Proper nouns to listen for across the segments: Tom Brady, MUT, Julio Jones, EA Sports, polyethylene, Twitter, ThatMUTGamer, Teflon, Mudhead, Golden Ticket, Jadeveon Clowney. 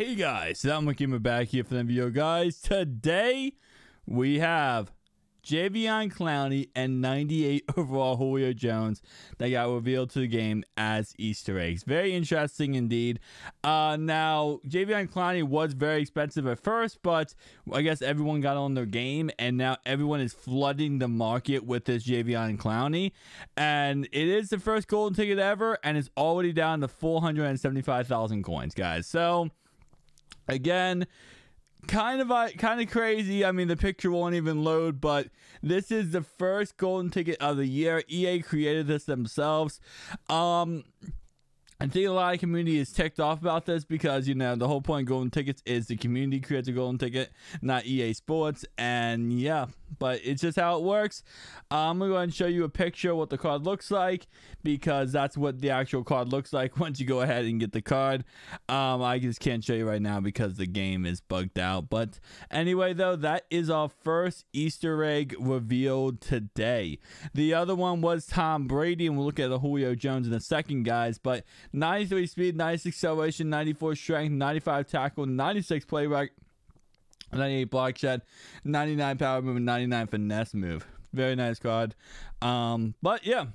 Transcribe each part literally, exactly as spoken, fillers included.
Hey guys, ThatMUTGamer back here for the video. Guys, today we have Jadeveon Clowney and ninety-eight overall Julio Jones that got revealed to the game as Easter eggs. Very interesting indeed. Uh, now, Jadeveon Clowney was very expensive at first, but I guess everyone got on their game, and now everyone is flooding the market with this Jadeveon Clowney. And it is the first golden ticket ever, and it's already down to four hundred seventy-five thousand coins, guys. So, again, Kind of uh, kind of crazy. I mean, the picture won't even load, but this is the first golden ticket of the year. E A created this themselves. Um, I think a lot of community is ticked off about this because, you know, the whole point of golden tickets is the community creates a golden ticket, not E A Sports. And yeah, but it's just how it works. I'm going to go ahead and show you a picture of what the card looks like, because that's what the actual card looks like once you go ahead and get the card. Um, I just can't show you right now because the game is bugged out. But anyway, though, that is our first Easter egg revealed today. The other one was Tom Brady, and we'll look at the Julio Jones in a second, guys. But ninety-three speed, ninety-six acceleration, ninety-four strength, ninety-five tackle, ninety-six playback, ninety-eight block shed, ninety-nine power move, and ninety-nine finesse move. Very nice card. Um, but yeah,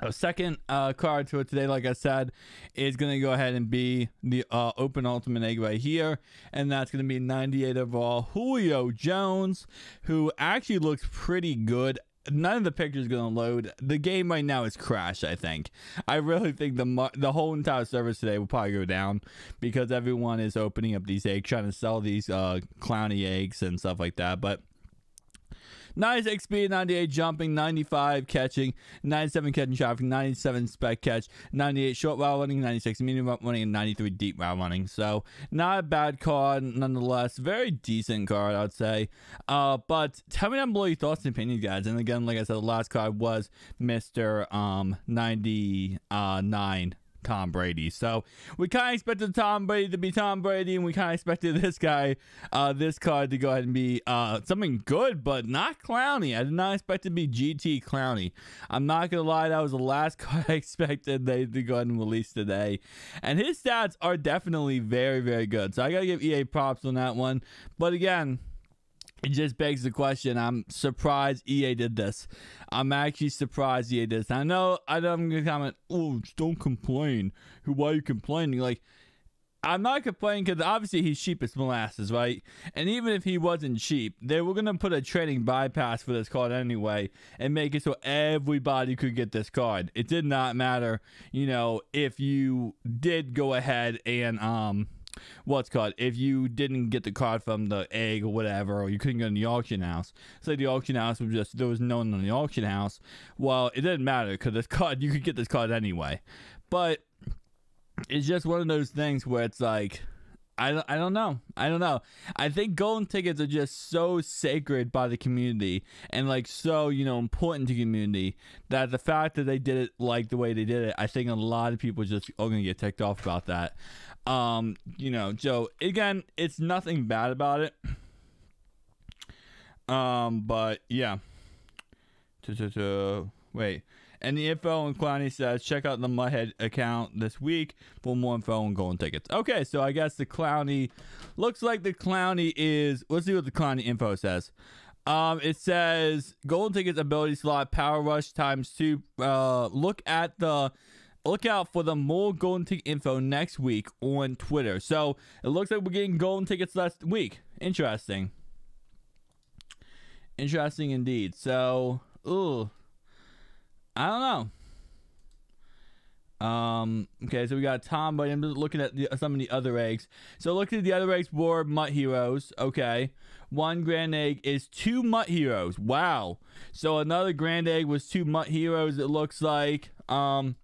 our second uh, card to it today, like I said, is going to go ahead and be the uh, open ultimate egg right here. And that's going to be ninety-eight overall Julio Jones, who actually looks pretty good. None of the pictures gonna load. The game right now is crashed. I think. I really think the the whole entire service today will probably go down because everyone is opening up these eggs, trying to sell these uh, Clowney eggs and stuff like that. But ninety-six speed, ninety-eight jumping, ninety-five catching, ninety-seven catching traffic, ninety-seven spec catch, ninety-eight short route running, ninety-six medium route running, and ninety-three deep route running. So not a bad card nonetheless. Very decent card, I'd say. Uh, but tell me down below your thoughts and opinions, guys. And again, like I said, the last card was Mister Um ninety-nine. Tom Brady. So we kind of expected Tom Brady to be Tom Brady, and we kind of expected this guy, uh, this card to go ahead and be uh, something good, but not Clowney. I did not expect it to be G T Clowney. I'm not gonna lie, that was the last card I expected they to go ahead and release today, and his stats are definitely very, very good. So I gotta give E A props on that one. But again, it just begs the question. I'm surprised E A did this. I'm actually surprised E A did this. I know, I know I'm going to comment, oh, don't complain. Why are you complaining? Like, I'm not complaining because obviously he's cheap as molasses, right? And even if he wasn't cheap, they were going to put a trading bypass for this card anyway and make it so everybody could get this card. It did not matter, you know, if you did go ahead and, um, what's called if you didn't get the card from the egg or whatever, or you couldn't go in the auction house. Say the auction house was just, there was no one in the auction house. Well, it didn't matter because this card, you could get this card anyway. But it's just one of those things where it's like, I, I don't know. I don't know. I think golden tickets are just so sacred by the community and like so, you know, important to community that the fact that they did it like the way they did it, I think a lot of people just are going to get ticked off about that. Um, you know, so again, it's nothing bad about it. Um, but yeah. Wait. And the info on Clowney says, check out the Mudhead account this week for more info on golden tickets. Okay, so I guess the Clowney, looks like the Clowney is, let's see what the Clowney info says. Um, it says, golden tickets ability slot, power rush times two. Uh, look at the, look out for the more golden ticket info next week on Twitter. So it looks like we're getting golden tickets last week. Interesting. Interesting indeed. So, ooh. I don't know. Um, okay, so we got Tom, but I'm just looking at the, some of the other eggs. So looking at the other eggs were Mutt Heroes. Okay. One grand egg is two Mutt Heroes. Wow. So another grand egg was two Mutt Heroes, it looks like. Um,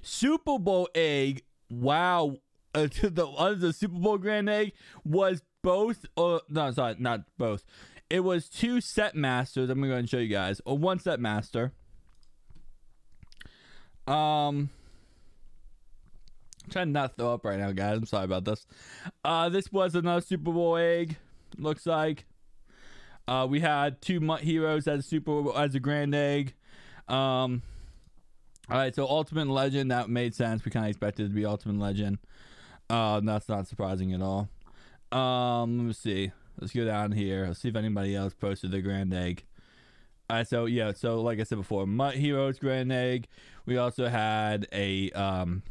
Super Bowl egg. Wow. Uh, the, uh, the Super Bowl grand egg was both. Uh, no, sorry, not both. It was two set masters. I'm going to go ahead and show you guys. Or one set master. Um, I'm trying not to throw up right now, guys. I'm sorry about this. Uh, this was another Super Bowl egg. Looks like. Uh, we had two Mutt Heroes as a Super Bowl, as a grand egg. Um, all right. So Ultimate Legend, that made sense. We kind of expected it to be Ultimate Legend. Uh, that's not surprising at all. Um, let me see. Let's go down here. Let's see if anybody else posted their grand egg. Uh, so, yeah. So, like I said before, Mutt Heroes grand egg. We also had a um,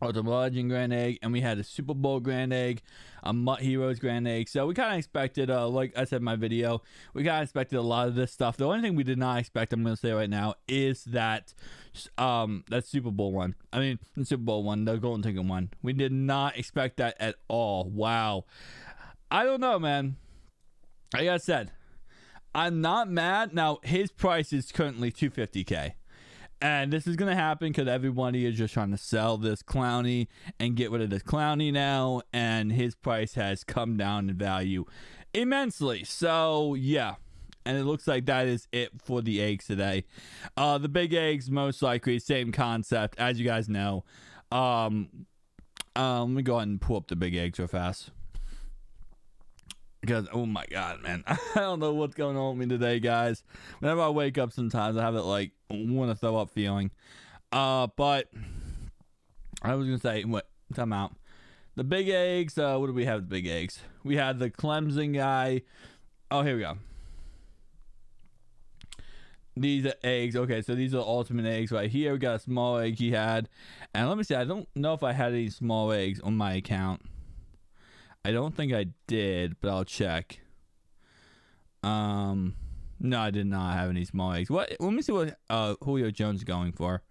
Ultimate Legend grand egg. And we had a Super Bowl grand egg. A Mutt Heroes grand egg. So, we kind of expected, uh, like I said in my video, we kind of expected a lot of this stuff. The only thing we did not expect, I'm going to say right now, is that um, that Super Bowl one. I mean, the Super Bowl one. The Golden Ticket one. We did not expect that at all. Wow. I don't know, man. Like I said, I'm not mad. Now, his price is currently two hundred fifty K. And this is going to happen because everybody is just trying to sell this Clowney and get rid of this Clowney now. And his price has come down in value immensely. So, yeah. And it looks like that is it for the eggs today. Uh, the big eggs, most likely, same concept, as you guys know. Um, uh, let me go ahead and pull up the big eggs real fast. Because, oh my god, man. I don't know what's going on with me today, guys. Whenever I wake up sometimes, I have that, like, want to throw up feeling. Uh, but, I was going to say, what? Time out. The big eggs, uh, what do we have the big eggs? We had the Clemson guy. Oh, here we go. These are eggs. Okay, so these are ultimate eggs right here. We got a small egg he had. And let me see, I don't know if I had any small eggs on my account. I don't think I did, but I'll check. Um, no, I did not have any small eggs. What? Let me see what uh, Julio Jones is going for.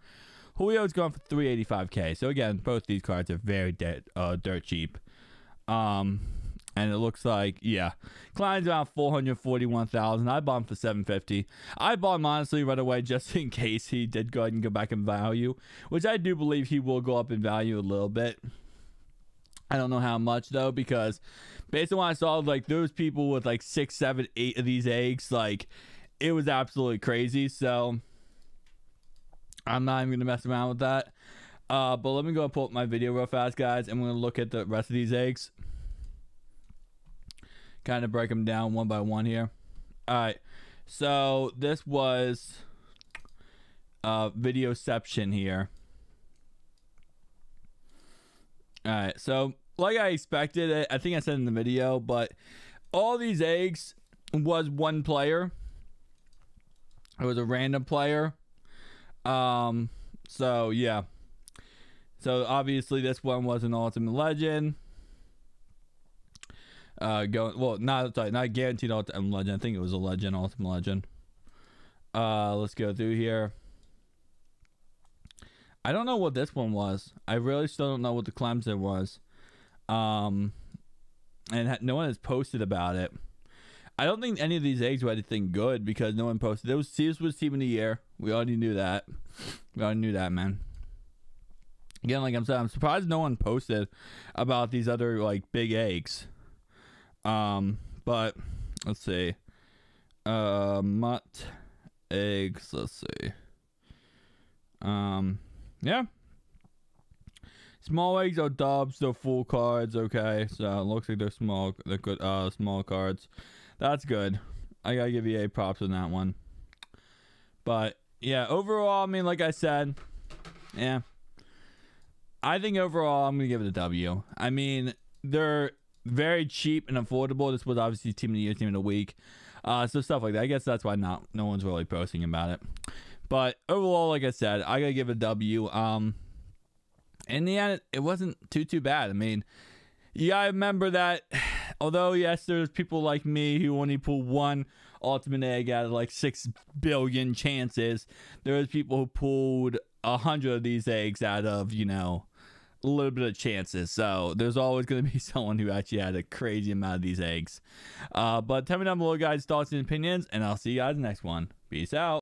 Julio's going for three eighty-five K. So again, both these cards are very dead, uh, dirt cheap. Um, and it looks like, yeah, Klein's around four hundred forty-one thousand. I bought him for seven fifty. I bought him honestly right away just in case he did go ahead and go back in value, which I do believe he will go up in value a little bit. I don't know how much though, because based on what I saw, like those people with like six, seven, eight of these eggs, like it was absolutely crazy. So I'm not even gonna mess around with that. Uh, but let me go and pull up my video real fast, guys. I'm gonna look at the rest of these eggs, kind of break them down one by one here. All right, so this was uh, videoception here. All right, so. Like I expected, I think I said in the video, but all these eggs was one player. It was a random player. Um, so, yeah. So, obviously, this one was an Ultimate Legend. Uh, going Well, not, sorry, not guaranteed Ultimate Legend. I think it was a Legend, Ultimate Legend. Uh, let's go through here. I don't know what this one was. I really still don't know what the Clemson was. Um, and no one has posted about it. I don't think any of these eggs were anything good because no one posted. There was Sears was team of the year. We already knew that. We already knew that, man. Again, like I'm saying, I'm surprised no one posted about these other like big eggs. Um, but let's see. Uh, Mutt eggs. Let's see. Um, yeah. Small eggs are dubs, they're full cards, okay. So it looks like they're small they're good uh small cards. That's good. I gotta give E A props on that one. But yeah, overall, I mean like I said, yeah. I think overall I'm gonna give it a W. I mean, they're very cheap and affordable. This was obviously team of the year, team of the week. Uh so stuff like that. I guess that's why not no one's really posting about it. But overall, like I said, I gotta give it a W. Um In the end, it wasn't too, too bad. I mean, you gotta remember that although, yes, there's people like me who only pull one ultimate egg out of like six billion chances. There was people who pulled a hundred of these eggs out of, you know, a little bit of chances. So there's always going to be someone who actually had a crazy amount of these eggs. Uh, but tell me down below, guys, thoughts and opinions, and I'll see you guys in the next one. Peace out.